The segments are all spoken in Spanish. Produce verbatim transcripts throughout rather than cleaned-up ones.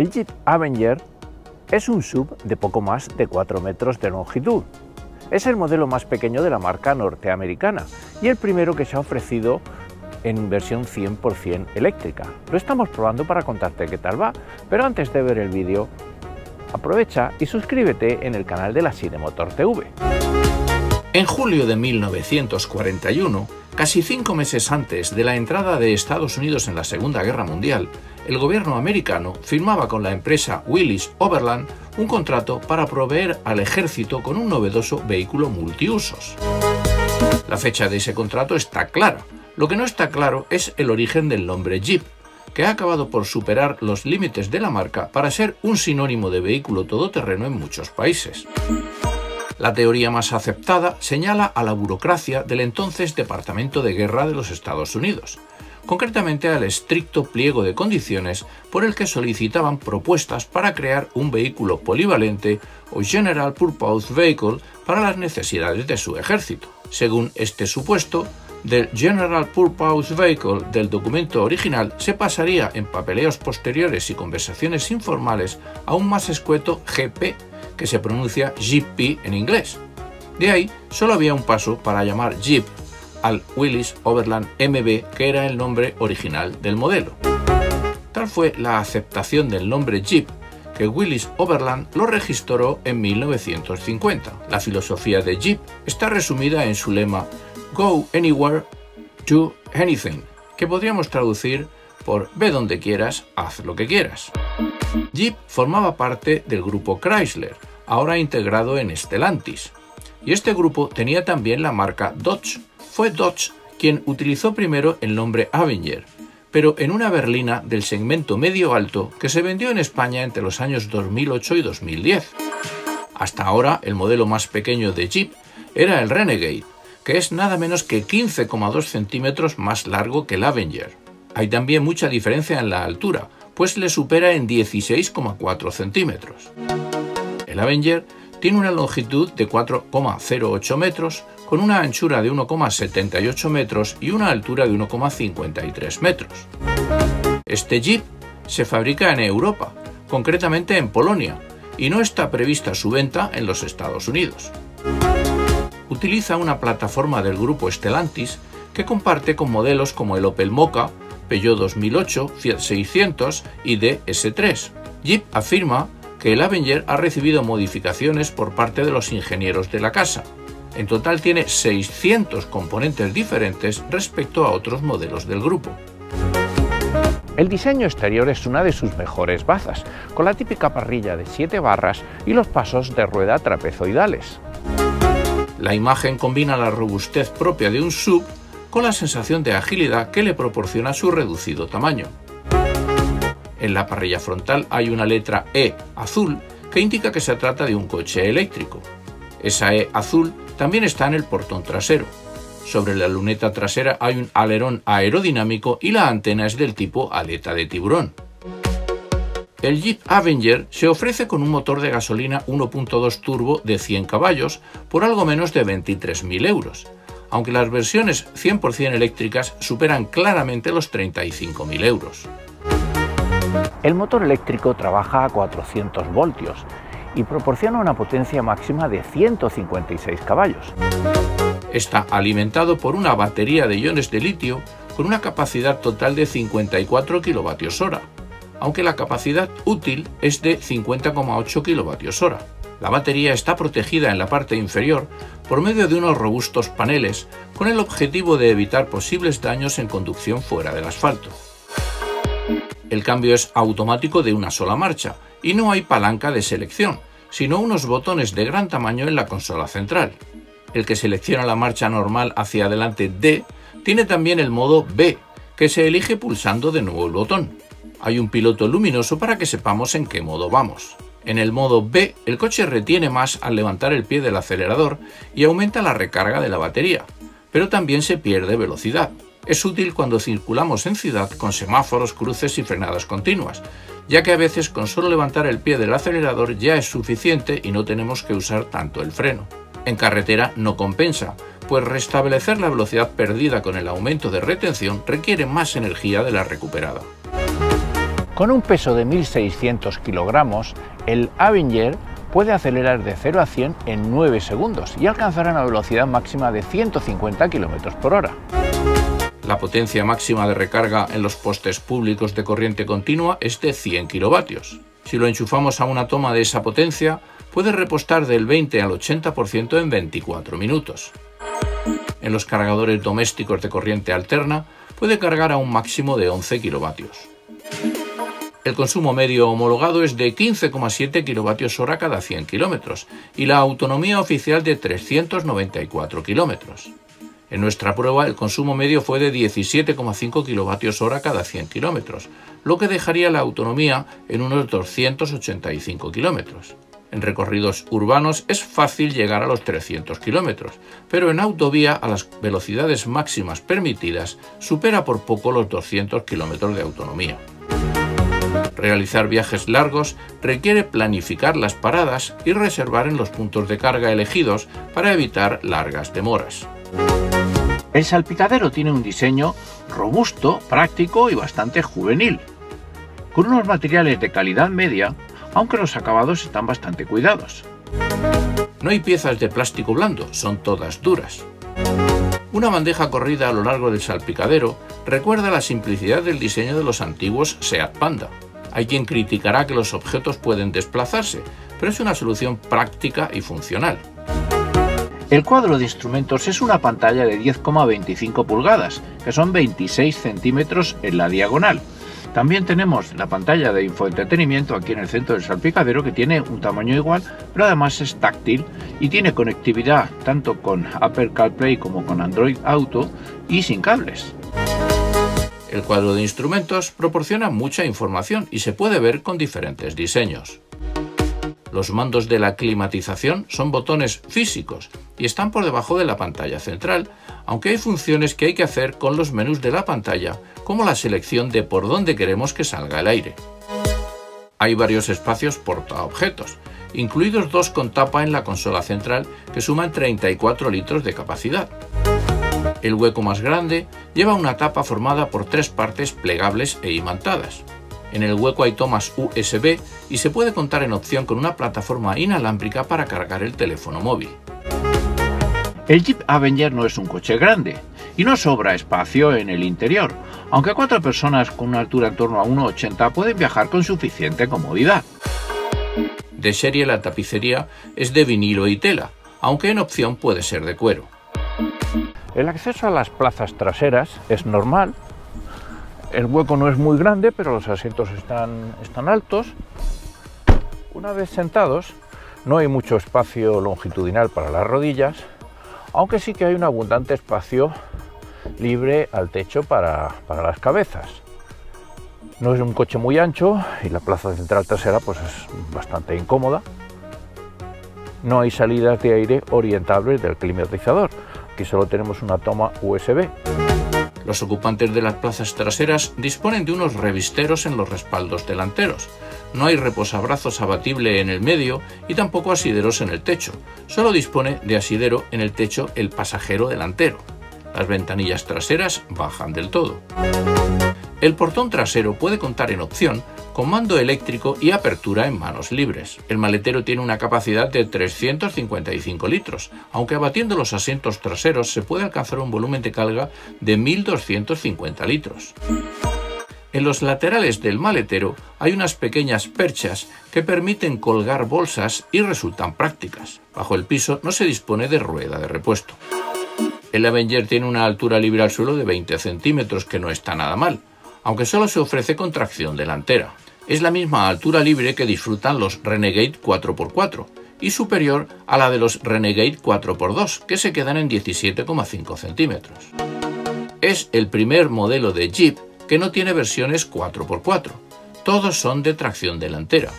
El Jeep Avenger es un S U V de poco más de cuatro metros de longitud. Es el modelo más pequeño de la marca norteamericana y el primero que se ha ofrecido en versión cien por cien eléctrica. Lo estamos probando para contarte qué tal va, pero antes de ver el vídeo, aprovecha y suscríbete en el canal de la Cinemotor T V. En julio de mil novecientos cuarenta y uno, casi cinco meses antes de la entrada de Estados Unidos en la Segunda Guerra Mundial, el gobierno americano firmaba con la empresa Willys Overland un contrato para proveer al ejército con un novedoso vehículo multiusos. La fecha de ese contrato está clara. Lo que no está claro es el origen del nombre Jeep, que ha acabado por superar los límites de la marca para ser un sinónimo de vehículo todoterreno en muchos países. La teoría más aceptada señala a la burocracia del entonces Departamento de Guerra de los Estados Unidos, concretamente al estricto pliego de condiciones por el que solicitaban propuestas para crear un vehículo polivalente o General Purpose Vehicle para las necesidades de su ejército. Según este supuesto, del General Purpose Vehicle del documento original se pasaría en papeleos posteriores y conversaciones informales a un más escueto G P, que se pronuncia Jeep en inglés. De ahí, solo había un paso para llamar Jeep al Willys Overland M B, que era el nombre original del modelo. Tal fue la aceptación del nombre Jeep que Willys Overland lo registró en mil novecientos cincuenta. La filosofía de Jeep está resumida en su lema Go Anywhere, Do Anything, que podríamos traducir por ve donde quieras, haz lo que quieras. Jeep formaba parte del grupo Chrysler, ahora integrado en Stellantis, y este grupo tenía también la marca Dodge. Fue Dodge quien utilizó primero el nombre Avenger, pero en una berlina del segmento medio-alto que se vendió en España entre los años dos mil ocho y dos mil diez. Hasta ahora, el modelo más pequeño de Jeep era el Renegade, que es nada menos que quince coma dos centímetros más largo que el Avenger. Hay también mucha diferencia en la altura, pues le supera en dieciséis coma cuatro centímetros. El Avenger tiene una longitud de cuatro coma cero ocho metros, con una anchura de uno coma setenta y ocho metros y una altura de uno coma cincuenta y tres metros. Este Jeep se fabrica en Europa, concretamente en Polonia, y no está prevista su venta en los Estados Unidos. Utiliza una plataforma del grupo Stellantis que comparte con modelos como el Opel Mokka, Peugeot dos mil ocho, Fiat seiscientos y D S tres. Jeep afirma que el Avenger ha recibido modificaciones por parte de los ingenieros de la casa. En total tiene seiscientos componentes diferentes respecto a otros modelos del grupo. El diseño exterior es una de sus mejores bazas, con la típica parrilla de siete barras y los pasos de rueda trapezoidales. La imagen combina la robustez propia de un S U V con la sensación de agilidad que le proporciona su reducido tamaño. En la parrilla frontal hay una letra E azul que indica que se trata de un coche eléctrico. Esa E azul también está en el portón trasero. Sobre la luneta trasera hay un alerón aerodinámico y la antena es del tipo aleta de tiburón. El Jeep Avenger se ofrece con un motor de gasolina uno punto dos turbo de cien caballos por algo menos de veintitrés mil euros. Aunque las versiones cien por cien eléctricas superan claramente los treinta y cinco mil euros. El motor eléctrico trabaja a cuatrocientos voltios y proporciona una potencia máxima de ciento cincuenta y seis caballos. Está alimentado por una batería de iones de litio con una capacidad total de cincuenta y cuatro kilovatios hora, aunque la capacidad útil es de cincuenta coma ocho kilovatios hora. La batería está protegida en la parte inferior por medio de unos robustos paneles con el objetivo de evitar posibles daños en conducción fuera del asfalto. El cambio es automático de una sola marcha y no hay palanca de selección, sino unos botones de gran tamaño en la consola central. El que selecciona la marcha normal hacia adelante D tiene también el modo B, que se elige pulsando de nuevo el botón. Hay un piloto luminoso para que sepamos en qué modo vamos. En el modo B, el coche retiene más al levantar el pie del acelerador y aumenta la recarga de la batería, pero también se pierde velocidad. Es útil cuando circulamos en ciudad con semáforos, cruces y frenadas continuas, ya que a veces con solo levantar el pie del acelerador ya es suficiente y no tenemos que usar tanto el freno. En carretera no compensa, pues restablecer la velocidad perdida con el aumento de retención requiere más energía de la recuperada. Con un peso de mil seiscientos kilogramos, el Avenger puede acelerar de cero a cien en nueve segundos y alcanzar una velocidad máxima de ciento cincuenta kilómetros por hora. La potencia máxima de recarga en los postes públicos de corriente continua es de cien kilovatios. Si lo enchufamos a una toma de esa potencia, puede repostar del veinte al ochenta por ciento en veinticuatro minutos. En los cargadores domésticos de corriente alterna, puede cargar a un máximo de once kilovatios. El consumo medio homologado es de quince coma siete kilovatios hora cada cien kilómetros y la autonomía oficial de trescientos noventa y cuatro kilómetros. En nuestra prueba el consumo medio fue de diecisiete coma cinco kilovatios hora cada cien kilómetros, lo que dejaría la autonomía en unos doscientos ochenta y cinco kilómetros. En recorridos urbanos es fácil llegar a los trescientos kilómetros, pero en autovía a las velocidades máximas permitidas supera por poco los doscientos kilómetros de autonomía. Realizar viajes largos requiere planificar las paradas y reservar en los puntos de carga elegidos para evitar largas demoras. El salpicadero tiene un diseño robusto, práctico y bastante juvenil, con unos materiales de calidad media, aunque los acabados están bastante cuidados. No hay piezas de plástico blando, son todas duras. Una bandeja corrida a lo largo del salpicadero recuerda la simplicidad del diseño de los antiguos Seat Panda. Hay quien criticará que los objetos pueden desplazarse, pero es una solución práctica y funcional. El cuadro de instrumentos es una pantalla de diez coma veinticinco pulgadas, que son veintiséis centímetros en la diagonal. También tenemos la pantalla de infoentretenimiento aquí en el centro del salpicadero, que tiene un tamaño igual, pero además es táctil y tiene conectividad tanto con Apple CarPlay como con Android Auto y sin cables. El cuadro de instrumentos proporciona mucha información y se puede ver con diferentes diseños. Los mandos de la climatización son botones físicos y están por debajo de la pantalla central, aunque hay funciones que hay que hacer con los menús de la pantalla, como la selección de por dónde queremos que salga el aire. Hay varios espacios portaobjetos, incluidos dos con tapa en la consola central que suman treinta y cuatro litros de capacidad. El hueco más grande lleva una tapa formada por tres partes plegables e imantadas. En el hueco hay tomas U S B y se puede contar en opción con una plataforma inalámbrica para cargar el teléfono móvil. El Jeep Avenger no es un coche grande y no sobra espacio en el interior, aunque cuatro personas con una altura en torno a uno ochenta pueden viajar con suficiente comodidad. De serie la tapicería es de vinilo y tela, aunque en opción puede ser de cuero. El acceso a las plazas traseras es normal. El hueco no es muy grande, pero los asientos están, están altos. Una vez sentados, no hay mucho espacio longitudinal para las rodillas, aunque sí que hay un abundante espacio libre al techo para, para las cabezas. No es un coche muy ancho y la plaza central trasera pues es bastante incómoda. No hay salidas de aire orientables del climatizador. Aquí solo tenemos una toma U S B. Los ocupantes de las plazas traseras disponen de unos revisteros en los respaldos delanteros. No hay reposabrazos abatible en el medio y tampoco asideros en el techo. Solo dispone de asidero en el techo el pasajero delantero. Las ventanillas traseras bajan del todo. El portón trasero puede contar en opción con mando eléctrico y apertura en manos libres. El maletero tiene una capacidad de trescientos cincuenta y cinco litros, aunque abatiendo los asientos traseros se puede alcanzar un volumen de carga de mil doscientos cincuenta litros. En los laterales del maletero hay unas pequeñas perchas que permiten colgar bolsas y resultan prácticas. Bajo el piso no se dispone de rueda de repuesto. El Avenger tiene una altura libre al suelo de veinte centímetros, que no está nada mal, aunque solo se ofrece con tracción delantera. Es la misma altura libre que disfrutan los Renegade cuatro por cuatro y superior a la de los Renegade cuatro por dos, que se quedan en diecisiete coma cinco centímetros. Es el primer modelo de Jeep que no tiene versiones cuatro por cuatro. Todos son de tracción delantera.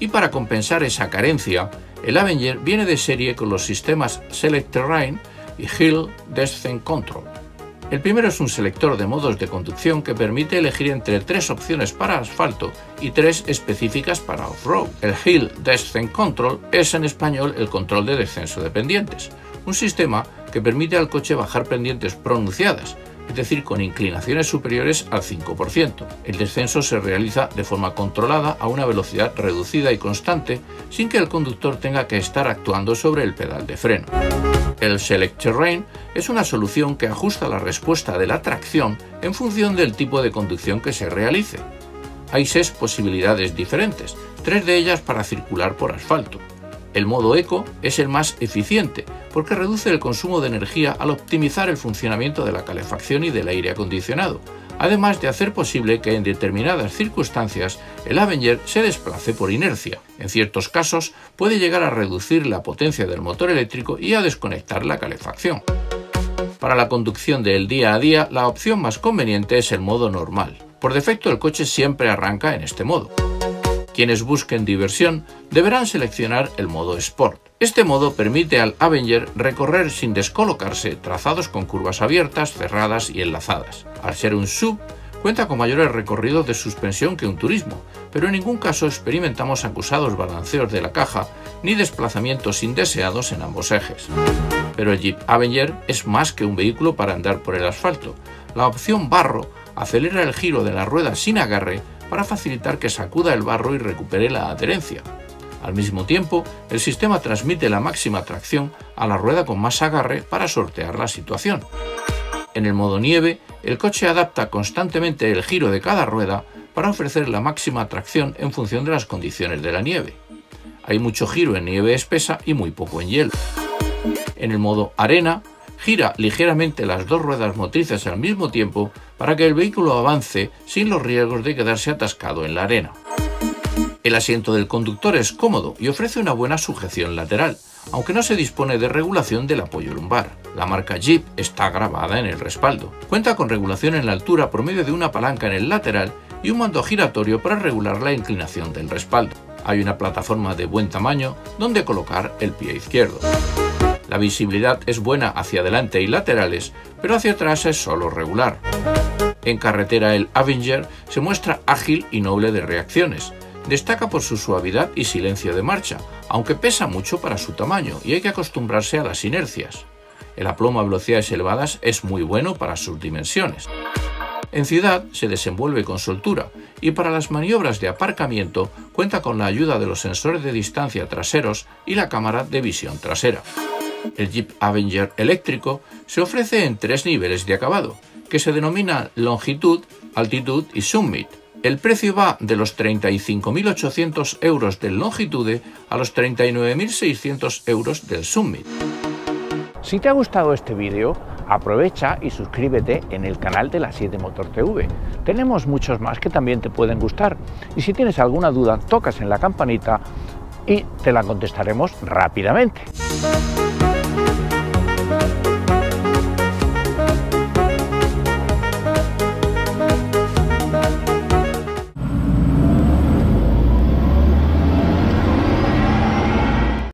Y para compensar esa carencia, el Avenger viene de serie con los sistemas Select Terrain y Hill Descent Control. El primero es un selector de modos de conducción que permite elegir entre tres opciones para asfalto y tres específicas para off-road. El Hill Descent Control es en español el control de descenso de pendientes, un sistema que permite al coche bajar pendientes pronunciadas, es decir, con inclinaciones superiores al cinco por ciento. El descenso se realiza de forma controlada a una velocidad reducida y constante, sin que el conductor tenga que estar actuando sobre el pedal de freno. El Select Terrain es una solución que ajusta la respuesta de la tracción en función del tipo de conducción que se realice. Hay seis posibilidades diferentes, tres de ellas para circular por asfalto. El modo eco es el más eficiente porque reduce el consumo de energía al optimizar el funcionamiento de la calefacción y del aire acondicionado, además de hacer posible que en determinadas circunstancias el Avenger se desplace por inercia. En ciertos casos puede llegar a reducir la potencia del motor eléctrico y a desconectar la calefacción. Para la conducción del día a día, la opción más conveniente es el modo normal. Por defecto, el coche siempre arranca en este modo. Quienes busquen diversión deberán seleccionar el modo Sport. Este modo permite al Avenger recorrer sin descolocarse trazados con curvas abiertas, cerradas y enlazadas. Al ser un S U V, cuenta con mayores recorridos de suspensión que un Turismo, pero en ningún caso experimentamos acusados balanceos de la caja ni desplazamientos indeseados en ambos ejes. Pero el Jeep Avenger es más que un vehículo para andar por el asfalto. La opción Barro acelera el giro de la rueda sin agarre para facilitar que sacuda el barro y recupere la adherencia. Al mismo tiempo, el sistema transmite la máxima tracción a la rueda con más agarre para sortear la situación. En el modo nieve, el coche adapta constantemente el giro de cada rueda para ofrecer la máxima tracción en función de las condiciones de la nieve. Hay mucho giro en nieve espesa y muy poco en hielo. En el modo arena, gira ligeramente las dos ruedas motrices al mismo tiempo para que el vehículo avance sin los riesgos de quedarse atascado en la arena. El asiento del conductor es cómodo y ofrece una buena sujeción lateral, aunque no se dispone de regulación del apoyo lumbar. La marca Jeep está grabada en el respaldo. Cuenta con regulación en la altura por medio de una palanca en el lateral y un mando giratorio para regular la inclinación del respaldo. Hay una plataforma de buen tamaño donde colocar el pie izquierdo. La visibilidad es buena hacia adelante y laterales, pero hacia atrás es solo regular. En carretera, el Avenger se muestra ágil y noble de reacciones. Destaca por su suavidad y silencio de marcha, aunque pesa mucho para su tamaño y hay que acostumbrarse a las inercias. El aplomo a velocidades elevadas es muy bueno para sus dimensiones. En ciudad se desenvuelve con soltura y para las maniobras de aparcamiento cuenta con la ayuda de los sensores de distancia traseros y la cámara de visión trasera. El Jeep Avenger eléctrico se ofrece en tres niveles de acabado, que se denomina longitud, altitud y summit. El precio va de los treinta y cinco mil ochocientos euros del longitude a los treinta y nueve mil seiscientos euros del summit. Si te ha gustado este vídeo, aprovecha y suscríbete en el canal de la siete motor T V. Tenemos muchos más que también te pueden gustar y si tienes alguna duda tocas en la campanita y te la contestaremos rápidamente.